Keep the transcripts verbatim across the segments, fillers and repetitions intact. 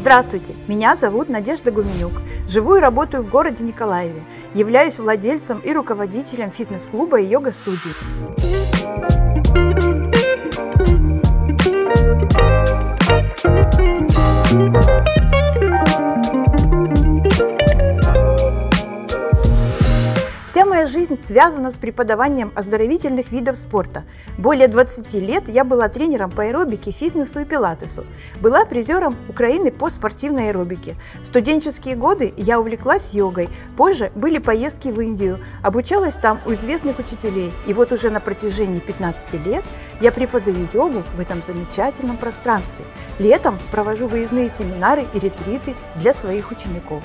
Здравствуйте, меня зовут Надежда Гуменюк. Живу и работаю в городе Николаеве. Являюсь владельцем и руководителем фитнес-клуба и йога-студии. Вся моя жизнь связана с преподаванием оздоровительных видов спорта. Более двадцати лет я была тренером по аэробике, фитнесу и пилатесу. Была призером Украины по спортивной аэробике. В студенческие годы я увлеклась йогой. Позже были поездки в Индию. Обучалась там у известных учителей. И вот уже на протяжении пятнадцати лет я преподаю йогу в этом замечательном пространстве. Летом провожу выездные семинары и ретриты для своих учеников.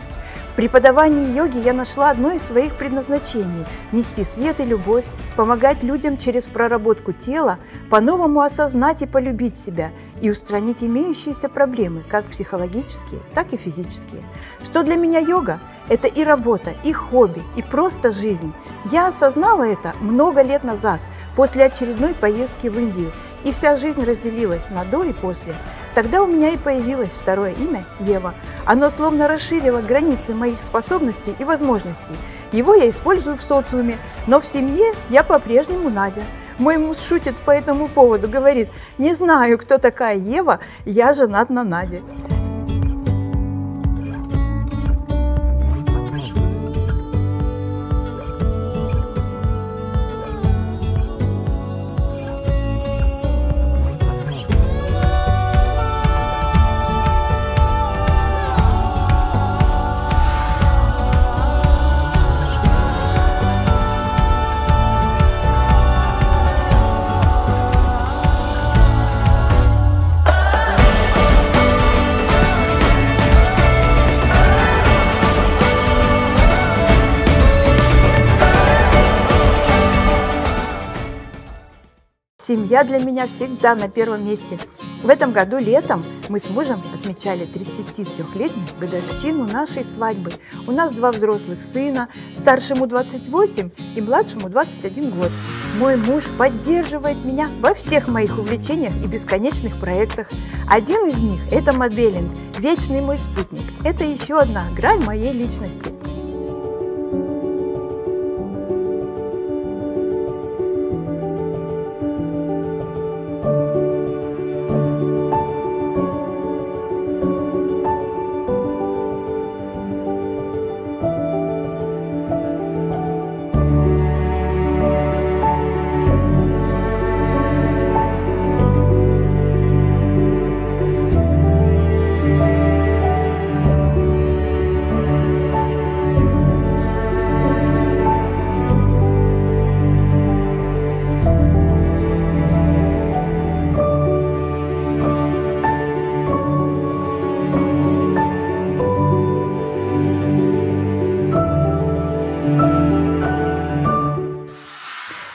В преподавании йоги я нашла одно из своих предназначений – нести свет и любовь, помогать людям через проработку тела, по-новому осознать и полюбить себя и устранить имеющиеся проблемы, как психологические, так и физические. Что для меня йога? Это и работа, и хобби, и просто жизнь. Я осознала это много лет назад, после очередной поездки в Индию, и вся жизнь разделилась на «до» и «после». Тогда у меня и появилось второе имя – Ева. Оно словно расширило границы моих способностей и возможностей. Его я использую в социуме, но в семье я по-прежнему Надя. Мой муж шутит по этому поводу, говорит: «Не знаю, кто такая Ева, я женат на Наде». Семья для меня всегда на первом месте. В этом году летом мы с мужем отмечали тридцатитрёхлетнюю годовщину нашей свадьбы. У нас два взрослых сына, старшему двадцать восемь и младшему двадцать один год. Мой муж поддерживает меня во всех моих увлечениях и бесконечных проектах. Один из них – это моделинг, вечный мой спутник. Это еще одна грань моей личности.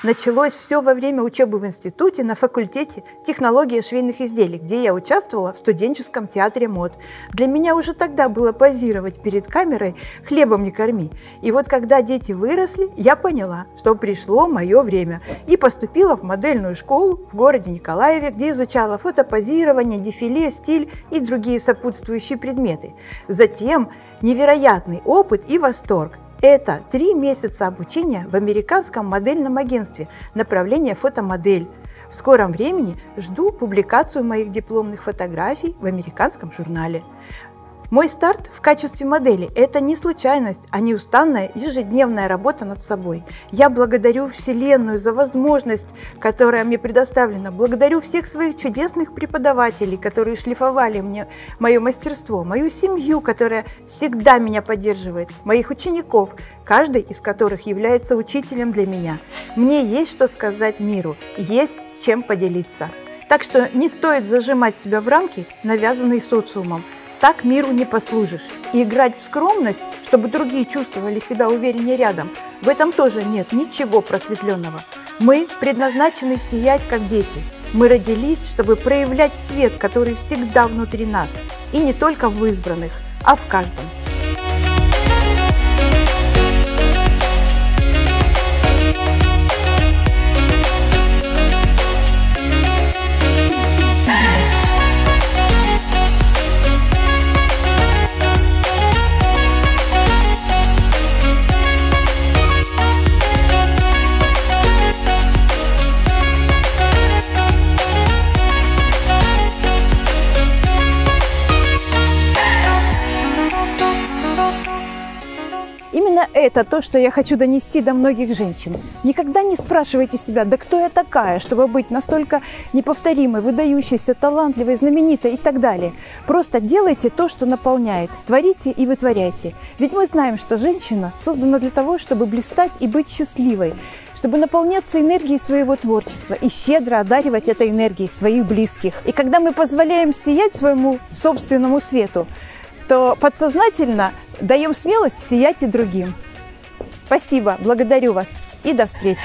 Началось все во время учебы в институте на факультете технологии швейных изделий, где я участвовала в студенческом театре мод. Для меня уже тогда было позировать перед камерой «Хлебом не корми». И вот когда дети выросли, я поняла, что пришло мое время, и поступила в модельную школу в городе Николаеве, где изучала фотопозирование, дефиле, стиль и другие сопутствующие предметы. Затем невероятный опыт и восторг. Это три месяца обучения в американском модельном агентстве направления фотомодель. В скором времени жду публикацию моих дипломных фотографий в американском журнале. Мой старт в качестве модели – это не случайность, а неустанная ежедневная работа над собой. Я благодарю Вселенную за возможность, которая мне предоставлена. Благодарю всех своих чудесных преподавателей, которые шлифовали мне мое мастерство, мою семью, которая всегда меня поддерживает, моих учеников, каждый из которых является учителем для меня. Мне есть что сказать миру, есть чем поделиться. Так что не стоит зажимать себя в рамки, навязанные социумом. Так миру не послужишь. И играть в скромность, чтобы другие чувствовали себя увереннее рядом, в этом тоже нет ничего просветленного. Мы предназначены сиять, как дети. Мы родились, чтобы проявлять свет, который всегда внутри нас. И не только в избранных, а в каждом. это то, что я хочу донести до многих женщин. Никогда не спрашивайте себя, да кто я такая, чтобы быть настолько неповторимой, выдающейся, талантливой, знаменитой и так далее. Просто делайте то, что наполняет. Творите и вытворяйте. Ведь мы знаем, что женщина создана для того, чтобы блистать и быть счастливой, чтобы наполняться энергией своего творчества и щедро одаривать этой энергией своих близких. И когда мы позволяем сиять своему собственному свету, то подсознательно даем смелость сиять и другим. Спасибо, благодарю вас и до встречи.